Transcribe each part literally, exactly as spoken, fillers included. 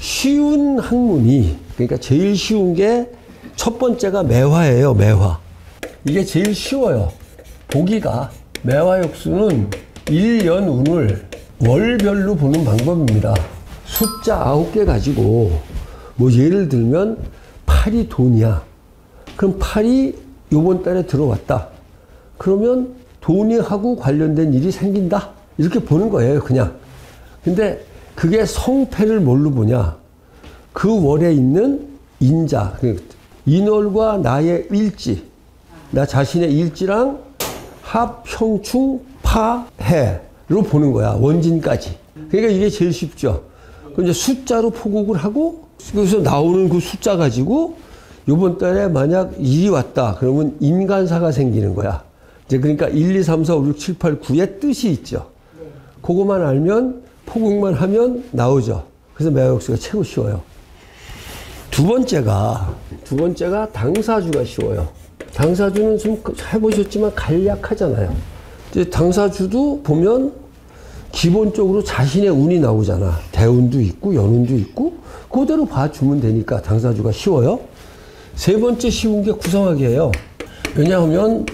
쉬운 학문이, 그러니까 제일 쉬운 게 첫 번째가 매화예요. 매화. 이게 제일 쉬워요. 보기가. 매화역수는 일 년 운을 월별로 보는 방법입니다. 숫자 아홉 개 가지고 뭐 예를 들면 팔이 돈이야. 그럼 팔이 요번 달에 들어왔다. 그러면 돈이 하고 관련된 일이 생긴다. 이렇게 보는 거예요, 그냥. 근데 그게 성패를 뭘로 보냐. 그 월에 있는 인자, 인월과 나의 일지, 나 자신의 일지랑 합, 형충, 파, 해로 보는 거야, 원진까지. 그러니까 이게 제일 쉽죠. 그럼 이제 숫자로 포곡을 하고, 그래서 나오는 그 숫자 가지고 요번 달에 만약 일이 왔다 그러면 인간사가 생기는 거야. 이제 그러니까 일, 이, 삼, 사, 오, 육, 칠, 팔, 구의 뜻이 있죠. 그것만 알면, 포곡만 하면 나오죠. 그래서 매화역수가 최고 쉬워요. 두 번째가, 두 번째가 당사주가 쉬워요. 당사주는 좀 해보셨지만 간략하잖아요. 이제 당사주도 보면 기본적으로 자신의 운이 나오잖아. 대운도 있고 연운도 있고 그대로 봐주면 되니까 당사주가 쉬워요. 세 번째 쉬운 게 구성학이에요. 왜냐하면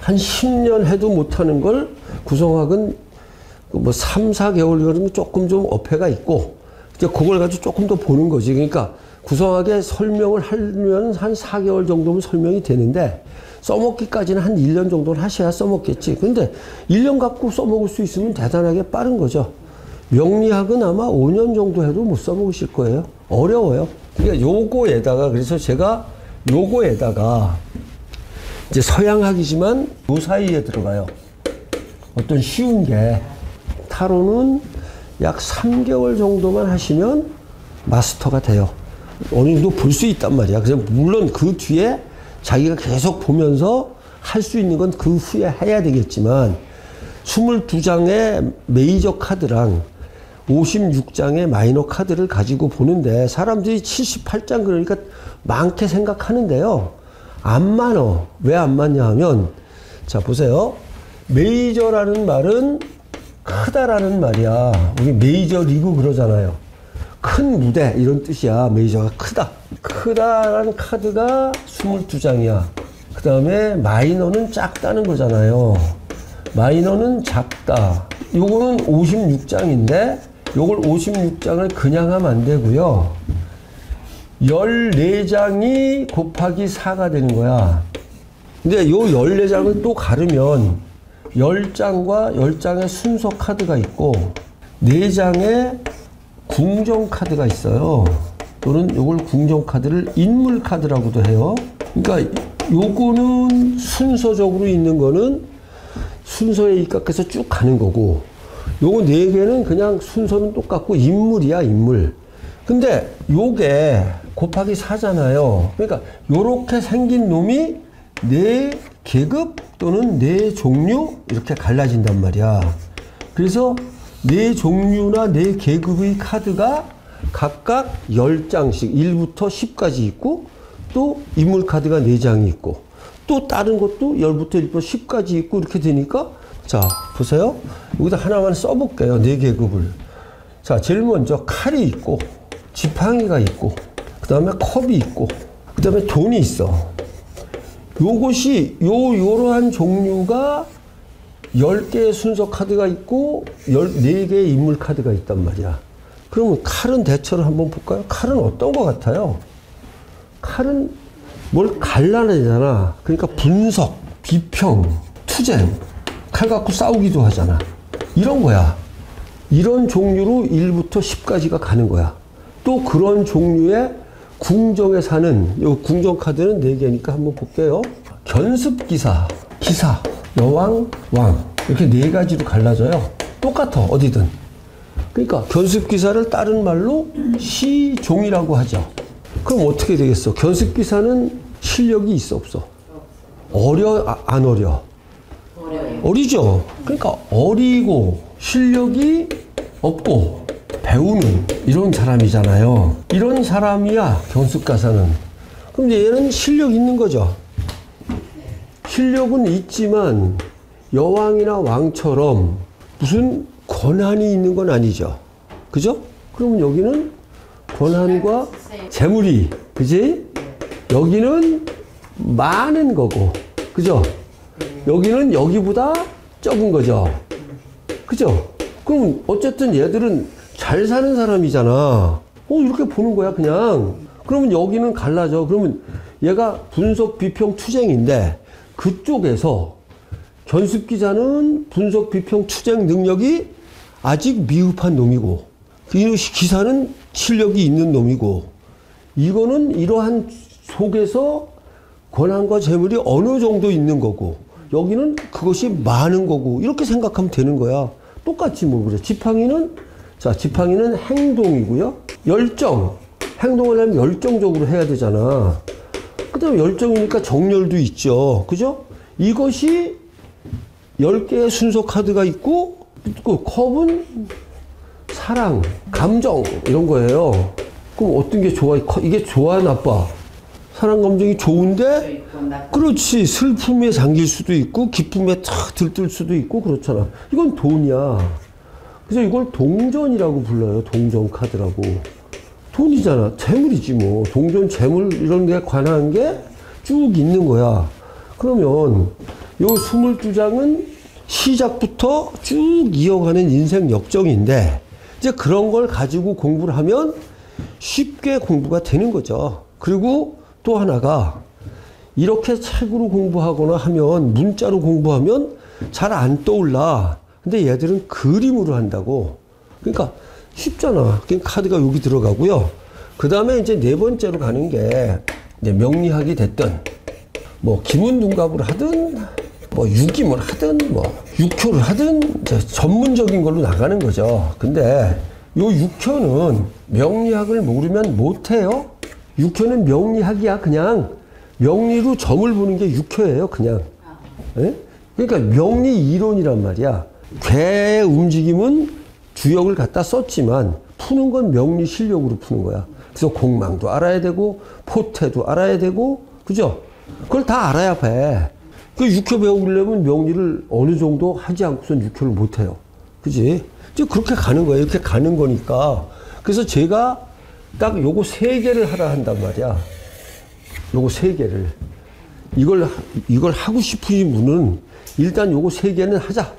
한 십 년 해도 못하는 걸 구성학은 뭐 삼, 사 개월 걸으면 조금 좀 어폐가 있고 이제 그걸 가지고 조금 더 보는 거지. 그러니까 구성학에 설명을 하려면 한 사 개월 정도면 설명이 되는데 써먹기까지는 한 일 년 정도는 하셔야 써먹겠지. 근데 일 년 갖고 써먹을 수 있으면 대단하게 빠른 거죠. 명리학은 아마 오 년 정도 해도 못 써먹으실 거예요. 어려워요. 그러니까 요거에다가, 그래서 제가 요거에다가 이제 서양학이지만 요 사이에 들어가요. 어떤 쉬운 게, 타로는 약 삼 개월 정도만 하시면 마스터가 돼요. 어느 정도 볼 수 있단 말이야. 그래서 물론 그 뒤에 자기가 계속 보면서 할 수 있는 건 그 후에 해야 되겠지만 이십이 장의 메이저 카드랑 오십육 장의 마이너 카드를 가지고 보는데 사람들이 칠십팔 장 그러니까 많게 생각하는데요. 안 많어. 왜 안 많냐 하면, 자 보세요. 메이저라는 말은 크다라는 말이야. 우리 메이저 리그 그러잖아요. 큰 무대 이런 뜻이야. 메이저가 크다. 크다라는 카드가 이십이 장이야. 그 다음에 마이너는 작다는 거잖아요. 마이너는 작다. 요거는 오십육 장인데 요걸 오십육 장을 그냥 하면 안 되고요. 십사 장이 곱하기 사가 되는 거야. 근데 요 십사 장을 또 가르면 십 장과 십 장의 순서 카드가 있고 사 장의 궁정 카드가 있어요. 또는 요걸 궁정 카드를 인물 카드라고도 해요. 그러니까 요거는 순서적으로 있는 거는 순서에 입각해서 쭉 가는 거고, 요거 네 개는 그냥 순서는 똑같고 인물이야, 인물. 근데 요게 곱하기 사잖아요. 그러니까 요렇게 생긴 놈이 네 계급 또는 네 종류 이렇게 갈라진단 말이야. 그래서 네 종류나 네 계급의 카드가 각각 십 장씩 일부터 십까지 있고, 또 인물 카드가 네 장이 있고, 또 다른 것도 십부터 십까지 있고, 이렇게 되니까, 자 보세요. 여기다 하나만 써볼게요. 네 계급을. 자 제일 먼저 칼이 있고 지팡이가 있고 그 다음에 컵이 있고 그 다음에 돈이 있어. 요것이 요 요러한 종류가 열 개의 순서 카드가 있고 십사 개의 인물 카드가 있단 말이야. 그러면 칼은 대처를 한번 볼까요? 칼은 어떤 것 같아요? 칼은 뭘 갈라내잖아. 그러니까 분석, 비평, 투쟁, 칼 갖고 싸우기도 하잖아. 이런 거야. 이런 종류로 일부터 십까지가 가는 거야. 또 그런 종류의 궁정에 사는, 요 궁정 카드는 네 개니까 한번 볼게요. 견습기사, 기사, 여왕, 왕, 이렇게 네 가지로 갈라져요. 똑같아, 어디든. 그러니까 견습기사를 다른 말로 시종이라고 하죠. 그럼 어떻게 되겠어? 견습기사는 실력이 있어, 없어? 어려, 아, 안 어려? 어려요. 어리죠? 그러니까 어리고 실력이 없고 배우는 이런 사람이잖아요. 이런 사람이야, 견습가사는. 그럼 이제 얘는 실력 있는 거죠. 실력은 있지만 여왕이나 왕처럼 무슨 권한이 있는 건 아니죠. 그죠? 그러면 여기는 권한과 재물이, 그지? 여기는 많은 거고, 그죠? 여기는 여기보다 적은 거죠, 그죠? 그럼 어쨌든 얘들은 잘 사는 사람이잖아. 어, 이렇게 보는 거야, 그냥. 그러면 여기는 갈라져. 그러면 얘가 분석, 비평, 투쟁인데, 그쪽에서 견습기자는 분석, 비평, 투쟁 능력이 아직 미흡한 놈이고, 기사는 실력이 있는 놈이고, 이거는 이러한 속에서 권한과 재물이 어느 정도 있는 거고, 여기는 그것이 많은 거고, 이렇게 생각하면 되는 거야. 똑같이 뭐 그래. 지팡이는, 자, 지팡이는 행동이고요. 열정. 행동을 하면 열정적으로 해야 되잖아. 그다음에 열정이니까 정열도 있죠, 그죠? 이것이 열 개의 순서 카드가 있고, 그 컵은 사랑, 감정 이런 거예요. 그럼 어떤 게 좋아? 이게 좋아, 나빠? 사랑 감정이 좋은데, 그렇지, 슬픔에 잠길 수도 있고 기쁨에 탁 들뜰 수도 있고 그렇잖아. 이건 돈이야. 그래서 이걸 동전이라고 불러요. 동전 카드라고. 돈이잖아. 재물이지 뭐. 동전, 재물 이런 게 관한 게 쭉 있는 거야. 그러면 요 이십이 장은 시작부터 쭉 이어가는 인생 역정인데, 이제 그런 걸 가지고 공부를 하면 쉽게 공부가 되는 거죠. 그리고 또 하나가, 이렇게 책으로 공부하거나 하면, 문자로 공부하면 잘 안 떠올라. 근데 얘들은 그림으로 한다고. 그러니까 쉽잖아. 카드가 여기 들어가고요. 그 다음에 이제 네 번째로 가는 게, 이제 명리학이 됐든, 뭐, 기문둔갑을 하든, 뭐, 유김을 하든, 뭐, 육효를 하든, 이제 전문적인 걸로 나가는 거죠. 근데 요 육효는 명리학을 모르면 못해요. 육효는 명리학이야, 그냥. 명리로 점을 보는 게 육효예요, 그냥. 예? 그러니까 명리 이론이란 말이야. 괴의 움직임은 주역을 갖다 썼지만 푸는 건 명리 실력으로 푸는 거야. 그래서 공망도 알아야 되고 포태도 알아야 되고, 그죠? 그걸 다 알아야 돼. 그 육효 배우려면 명리를 어느 정도 하지 않고선 육효를 못 해요, 그지? 이제 그렇게 가는 거예요. 이렇게 가는 거니까. 그래서 제가 딱 요거 세 개를 하라 한단 말이야. 요거 세 개를. 이걸 이걸 하고 싶으신 분은 일단 요거 세 개는 하자.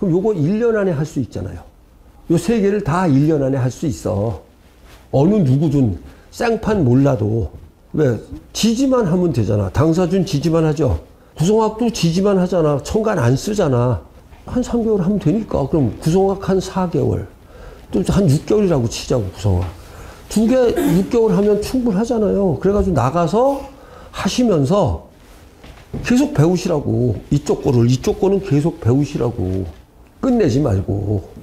그럼 요거 일 년 안에 할 수 있잖아요. 요 세 개를 다 일 년 안에 할 수 있어. 어느 누구든 쌍판 몰라도. 왜? 지지만 하면 되잖아. 당사준 지지만 하죠. 구성학도 지지만 하잖아. 천간 안 쓰잖아. 한 삼 개월 하면 되니까. 그럼 구성학 한 사 개월, 또 한 육 개월이라고 치자고. 구성학 두 개 육 개월 하면 충분하잖아요. 그래가지고 나가서 하시면서 계속 배우시라고. 이쪽 거를, 이쪽 거는 계속 배우시라고. 끝내지 말고.